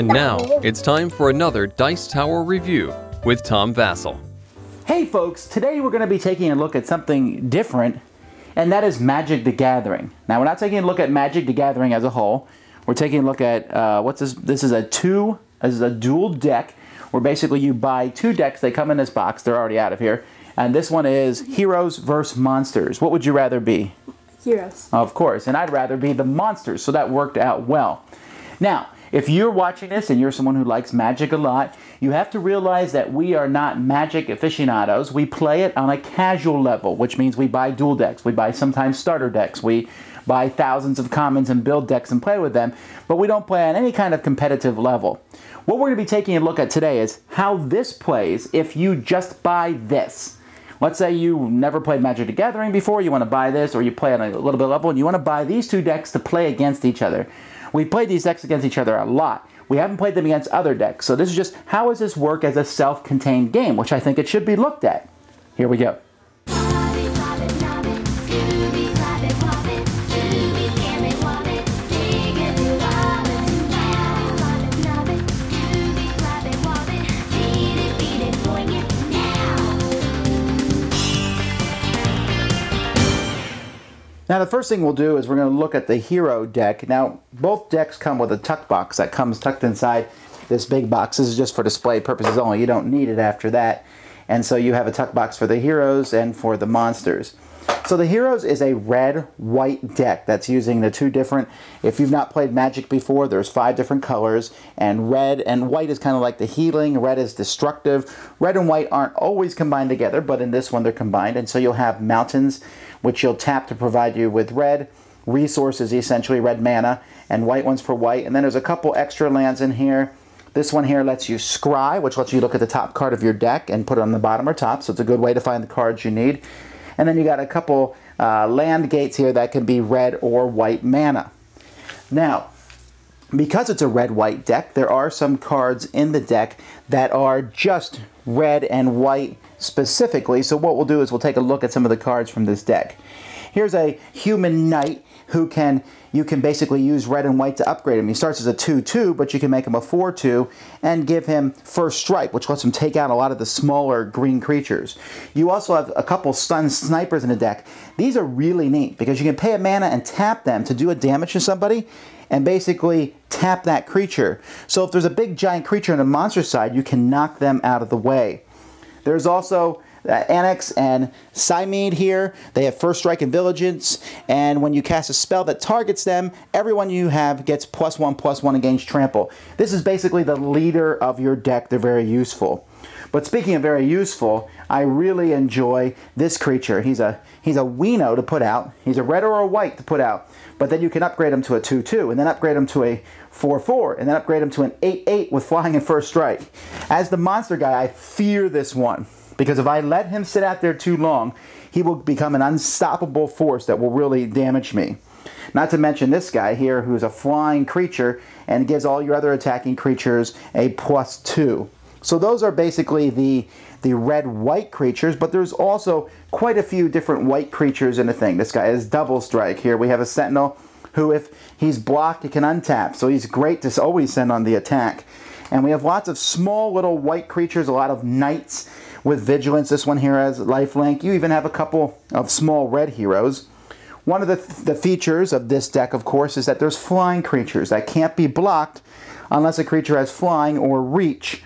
And now, it's time for another Dice Tower review with Tom Vassell. Hey folks, today we're going to be taking a look at something different, and that is Magic: the Gathering. Now, we're not taking a look at Magic: the Gathering as a whole. We're taking a look at this is a dual deck, where basically you buy two decks. They come in this box. They're already out of here. And this one is Heroes vs. Monsters. What would you rather be? Heroes. Of course. And I'd rather be the monsters, so that worked out well. Now, if you're watching this and you're someone who likes Magic a lot, you have to realize that we are not Magic aficionados. We play it on a casual level, which means we buy dual decks. We buy sometimes starter decks. We buy thousands of commons and build decks and play with them, but we don't play on any kind of competitive level. What we're going to be taking a look at today is how this plays if you just buy this. Let's say you never played Magic: the Gathering before, you want to buy this, or you play on a little bit level, and you want to buy these two decks to play against each other. We've played these decks against each other a lot. We haven't played them against other decks, so this is just how does this work as a self-contained game, which I think it should be looked at. Here we go. Now, the first thing we'll do is we're going to look at the hero deck. Now, both decks come with a tuck box that comes tucked inside this big box. This is just for display purposes only. You don't need it after that. And so you have a tuck box for the heroes and for the monsters. So the heroes is a red-white deck that's using the two different, if you've not played Magic before, there's 5 different colors, and red and white is kind of like the healing, red is destructive. Red and white aren't always combined together, but in this one they're combined, and so you'll have mountains, which you'll tap to provide you with red resources, essentially red mana, and white ones for white, and then there's a couple extra lands in here. This one here lets you scry, which lets you look at the top card of your deck and put it on the bottom or top, so it's a good way to find the cards you need. And then you got a couple land gates here that can be red or white mana. Now, because it's a red-white deck, there are some cards in the deck that are just red and white specifically. So what we'll do is we'll take a look at some of the cards from this deck. Here's a human knight who can, you can basically use red and white to upgrade him. He starts as a 2-2, but you can make him a 4-2 and give him first strike, which lets him take out a lot of the smaller green creatures. You also have a couple stun snipers in the deck. These are really neat because you can pay a mana and tap them to do a damage to somebody and basically tap that creature. So if there's a big giant creature on the monster side, you can knock them out of the way. There's also Annex and Symede here. They have first strike and vigilance, and when you cast a spell that targets them, everyone you have gets +1/+1 against trample. This is basically the leader of your deck. They're very useful. But speaking of very useful, I really enjoy this creature. He's a weeno to put out. He's a red or a white to put out. But then you can upgrade him to a 2-2, and then upgrade him to a 4-4, and then upgrade him to an 8-8 with flying and first strike. As the monster guy, I fear this one, because if I let him sit out there too long, he will become an unstoppable force that will really damage me. Not to mention this guy here, who's a flying creature and gives all your other attacking creatures a +2. So those are basically the red-white creatures, but there's also quite a few different white creatures in the thing. This guy is double strike. Here we have a sentinel who, if he's blocked, he can untap. So he's great to always send on the attack. And we have lots of small little white creatures, a lot of knights with vigilance. This one here has lifelink. You even have a couple of small red heroes. One of the features of this deck, of course, is that there's flying creatures that can't be blocked unless a creature has flying or reach.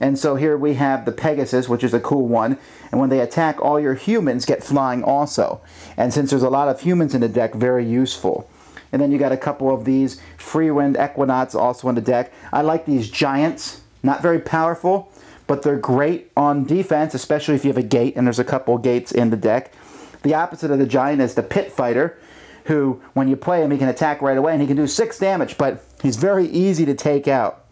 And so here we have the Pegasus, which is a cool one. And when they attack, all your humans get flying also. And since there's a lot of humans in the deck, very useful. And then you got a couple of these Free Wind Equinauts also in the deck. I like these giants. Not very powerful, but they're great on defense, especially if you have a gate, and there's a couple gates in the deck. The opposite of the giant is the Pit Fighter, who, when you play him, he can attack right away, and he can do 6 damage, but he's very easy to take out.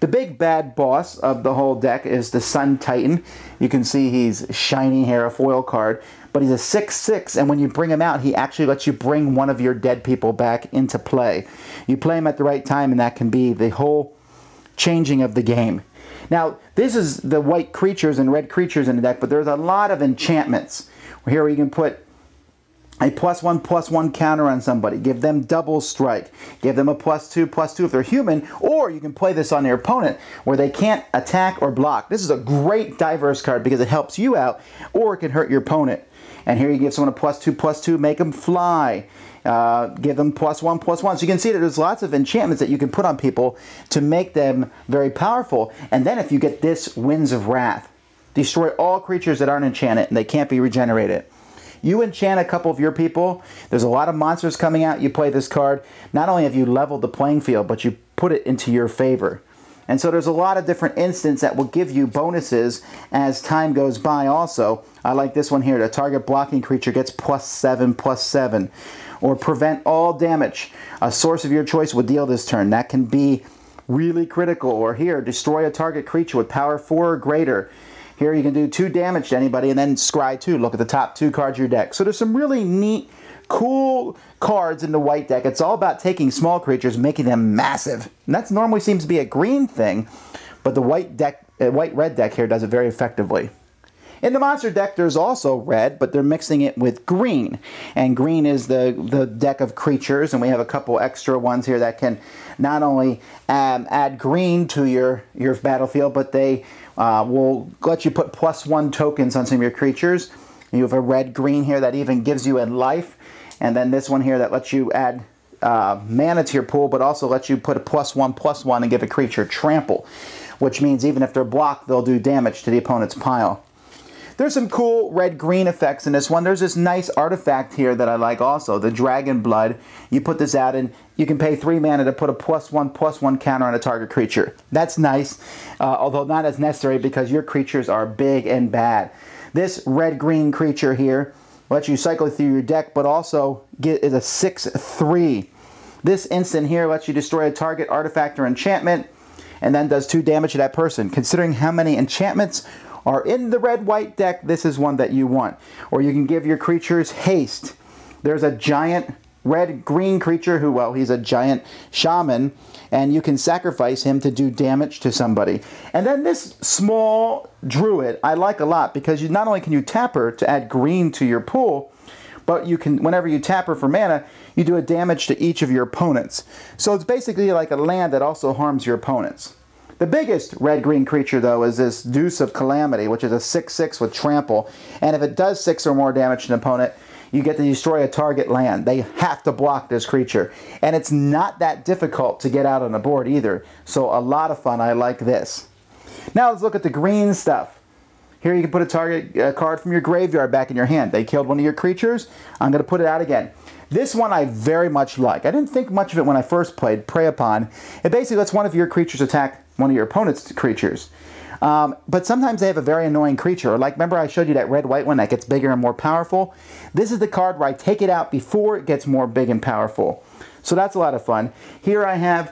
The big bad boss of the whole deck is the Sun Titan. You can see he's shiny here, a foil card, but he's a 6-6, and when you bring him out, he actually lets you bring one of your dead people back into play. You play him at the right time, and that can be the whole changing of the game. Now, this is the white creatures and red creatures in the deck, but there's a lot of enchantments. Here we can put a +1/+1 counter on somebody. Give them double strike. Give them a +2/+2 if they're human, or you can play this on your opponent where they can't attack or block. This is a great diverse card because it helps you out, or it can hurt your opponent. And here you give someone a +2/+2, make them fly. Give them +1/+1. So you can see that there's lots of enchantments that you can put on people to make them very powerful. And then if you get this Winds of Wrath, destroy all creatures that aren't enchanted and they can't be regenerated. You enchant a couple of your people. There's a lot of monsters coming out. You play this card. Not only have you leveled the playing field, but you put it into your favor. And so there's a lot of different instants that will give you bonuses as time goes by also. I like this one here. The target blocking creature gets +7/+7. Or prevent all damage a source of your choice would deal this turn. That can be really critical. Or here, destroy a target creature with power 4 or greater. Here you can do 2 damage to anybody and then scry 2. Look at the top 2 cards of your deck. So there's some really neat, cool cards in the white deck. It's all about taking small creatures, making them massive. And that normally seems to be a green thing, but the white-red deck here does it very effectively. In the monster deck, there's also red, but they're mixing it with green. And green is the deck of creatures, and we have a couple extra ones here that can not only add green to your battlefield, but they will let you put +1 tokens on some of your creatures. You have a red-green here that even gives you a life. And then this one here that lets you add mana to your pool, but also lets you put a +1/+1 and give a creature trample, which means even if they're blocked, they'll do damage to the opponent's pile. There's some cool red-green effects in this one. There's this nice artifact here that I like also, the Dragon Blood. You put this out and you can pay 3 mana to put a +1/+1 counter on a target creature. That's nice, although not as necessary because your creatures are big and bad. This red-green creature here lets you cycle through your deck, but also is a 6/3. This instant here lets you destroy a target artifact or enchantment and then does 2 damage to that person. Considering how many enchantments are in the red-white deck, this is one that you want. Or you can give your creatures haste. There's a giant red-green creature who, well, he's a giant shaman, and you can sacrifice him to do damage to somebody. And then this small druid I like a lot because you not only can you tap her to add green to your pool, but you can, whenever you tap her for mana, you do a damage to each of your opponents. So it's basically like a land that also harms your opponents. The biggest red-green creature, though, is this Deuce of Calamity, which is a 6/6 with trample. And if it does 6 or more damage to an opponent, you get to destroy a target land. They have to block this creature. And it's not that difficult to get out on the board either. So a lot of fun. I like this. Now let's look at the green stuff. Here you can put a target card from your graveyard back in your hand. They killed one of your creatures. I'm going to put it out again. This one I very much like. I didn't think much of it when I first played Prey Upon. It basically lets one of your creatures attack one of your opponent's creatures. But sometimes they have a very annoying creature. Like, remember I showed you that red-white one that gets bigger and more powerful? This is the card where I take it out before it gets more big and powerful. So that's a lot of fun. Here I have,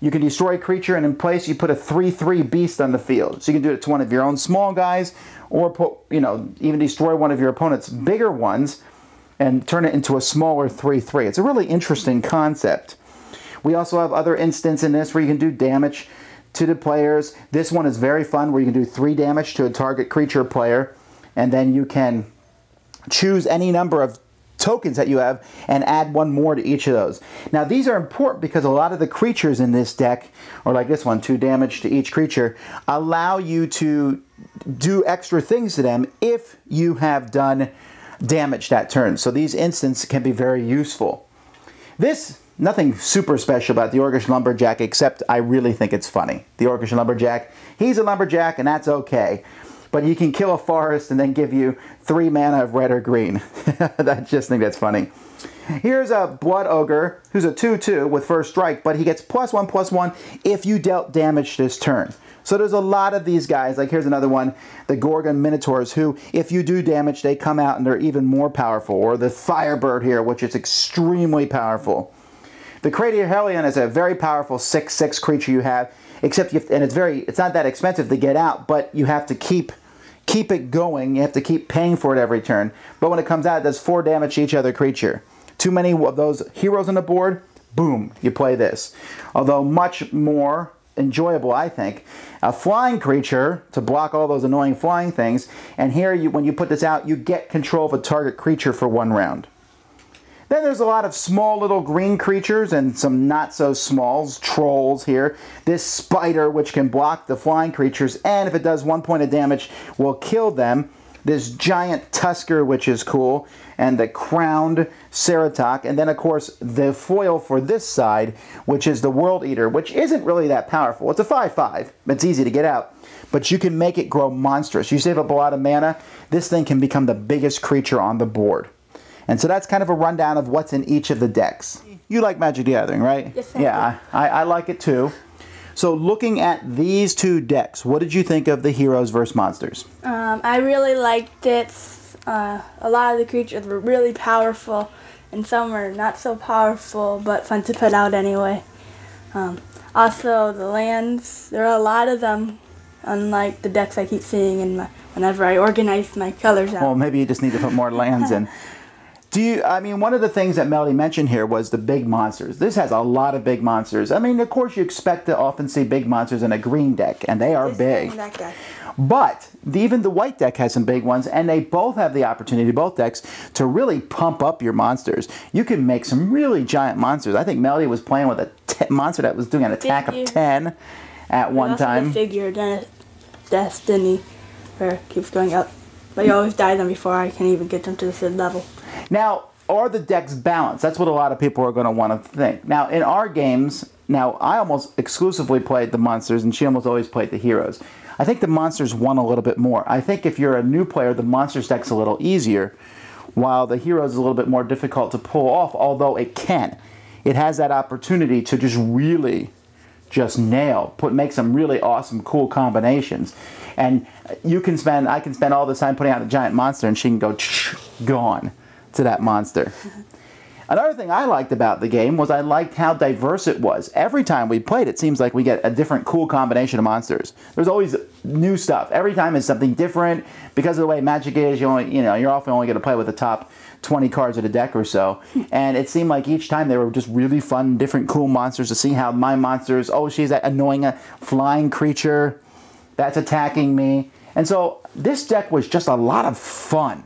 you can destroy a creature, and in place you put a 3/3 beast on the field. So you can do it to one of your own small guys, or put, you know, even destroy one of your opponent's bigger ones and turn it into a smaller 3/3. It's a really interesting concept. We also have other instances in this where you can do damage to the players. This one is very fun where you can do 3 damage to a target creature player, and then you can choose any number of tokens that you have and add 1 more to each of those. Now these are important because a lot of the creatures in this deck, or like this one, 2 damage to each creature, allow you to do extra things to them if you have done damage that turn. So these instants can be very useful. This, nothing super special about the Orcish Lumberjack, except I really think it's funny. The Orcish Lumberjack, he's a lumberjack and that's okay. But you can kill a forest and then give you 3 mana of red or green. I just think that's funny. Here's a Blood Ogre, who's a 2/2 with first strike, but he gets +1/+1 if you dealt damage this turn. So there's a lot of these guys. Like here's another one, the Gorgon Minotaurs, who if you do damage, they come out and they're even more powerful. Or the Firebird here, which is extremely powerful. The Crater Hellion is a very powerful 6/6 creature you have, except it's not that expensive to get out, but you have to keep it going. You have to keep paying for it every turn. But when it comes out, it does 4 damage to each other creature. Too many of those heroes on the board, boom, you play this. Although much more enjoyable, I think. A flying creature to block all those annoying flying things, and here, when you put this out, you get control of a target creature for one round. Then there's a lot of small little green creatures and some not-so-smalls, trolls here. This spider, which can block the flying creatures, and if it does 1 point of damage, will kill them. This giant Tusker, which is cool, and the crowned Ceratoc, and then, of course, the foil for this side, which is the World Eater, which isn't really that powerful. It's a 5/5. It's easy to get out, but you can make it grow monstrous. You save up a lot of mana, this thing can become the biggest creature on the board. And so that's kind of a rundown of what's in each of the decks. You like Magic: the Gathering, right? Yes, I like it too. So looking at these two decks, what did you think of the Heroes vs. Monsters? I really liked it. A lot of the creatures were really powerful, and some were not so powerful, but fun to put out anyway. Also, the lands, there are a lot of them, unlike the decks I keep seeing in my, whenever I organize my colors out. Well, maybe you just need to put more lands in. I mean, one of the things that Melody mentioned here was the big monsters. This has a lot of big monsters. I mean, of course, you expect to often see big monsters in a green deck, and they are big. But even the white deck has some big ones, and they both have the opportunity, both decks, to really pump up your monsters. You can make some really giant monsters. I think Melody was playing with a monster that was doing an attack of 10 at one time. The figure, Destiny, where it keeps going up. But you always die them before I can even get them to the third level. Now, are the decks balanced? That's what a lot of people are going to want to think. Now, in our games, now I almost exclusively played the monsters, and she almost always played the heroes. I think the monsters won a little bit more. I think if you're a new player, the monsters deck's a little easier, while the heroes is a little bit more difficult to pull off, although it can. It has that opportunity to just really nail, make some really awesome, cool combinations. And you can spend, I can spend all this time putting out a giant monster, and she can go, gone to that monster. Another thing I liked about the game was I liked how diverse it was. Every time we played, it seems like we get a different cool combination of monsters. There's always new stuff. Every time is something different. Because of the way Magic is, you only, you're often only going to play with the top 20 cards of the deck or so. And it seemed like each time they were just really fun, different, cool monsters to see how my monsters, oh, she's that annoying flying creature that's attacking me. And so this deck was just a lot of fun.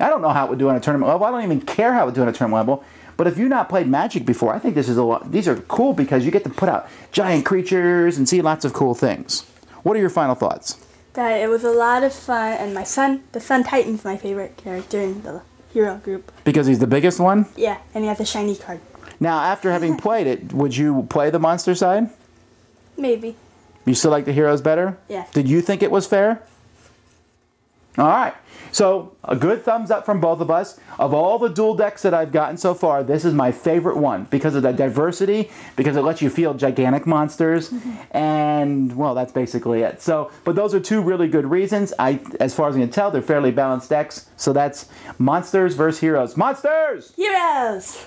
I don't know how it would do on a tournament level. I don't even care how it would do on a tournament level. But if you've not played Magic before, I think this is a lot. These are cool because you get to put out giant creatures and see lots of cool things. What are your final thoughts? That it was a lot of fun, and my son, the Sun Titan's my favorite character in the hero group. Because he's the biggest one? Yeah, and he has a shiny card. Now, after having played it, would you play the monster side? Maybe. You still like the heroes better? Yeah. Did you think it was fair? All right. So a good thumbs up from both of us. Of all the dual decks that I've gotten so far, this is my favorite one because of the diversity, because it lets you field gigantic monsters, and, well, that's basically it. So, but those are two really good reasons. As far as I can tell, they're fairly balanced decks. So that's Monsters versus Heroes. Monsters! Heroes!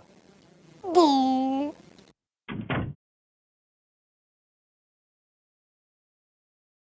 Yeah.